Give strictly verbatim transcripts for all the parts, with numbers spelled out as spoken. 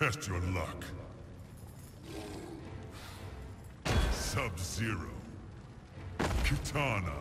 Test your luck. Sub-Zero. Kitana.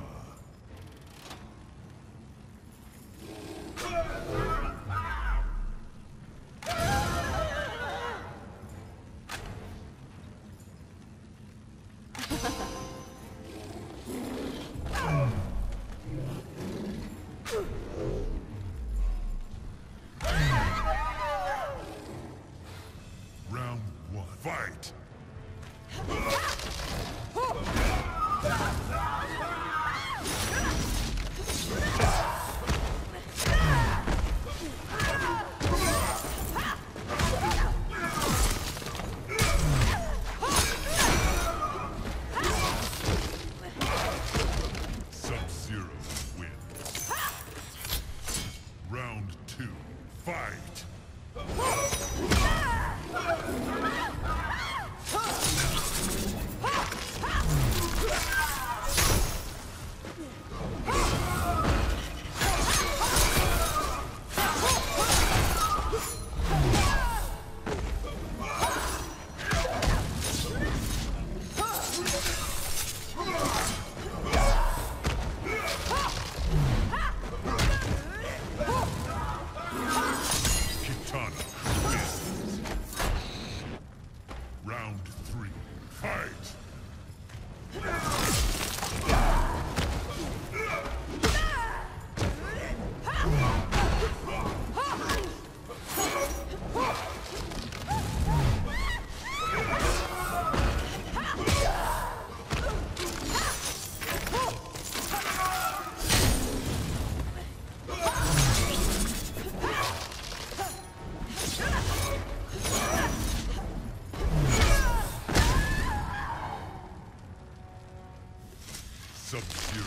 Sub-Zero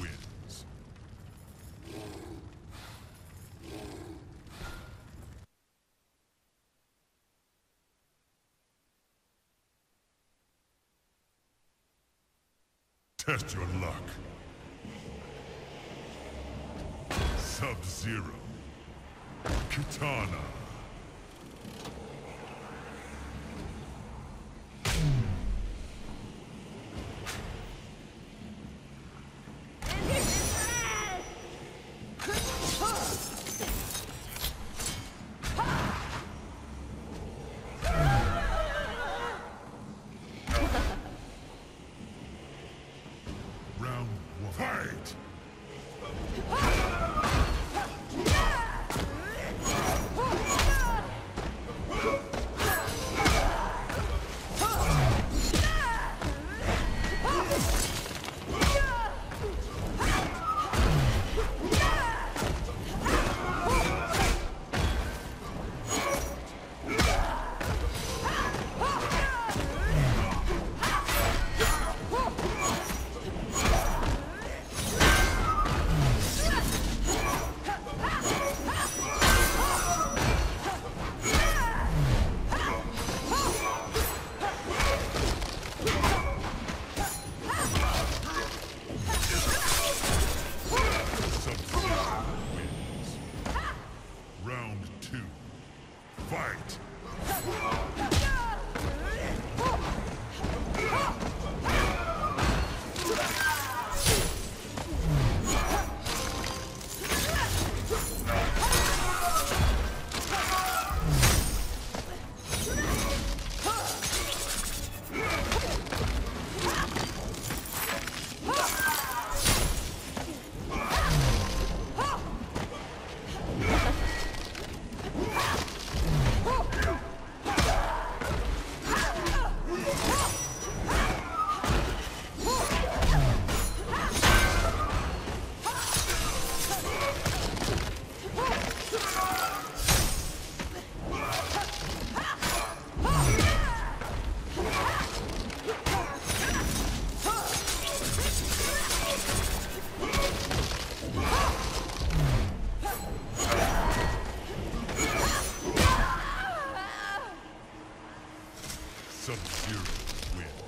wins. Test your luck. Sub-Zero. Kitana. Sub-Zero wins.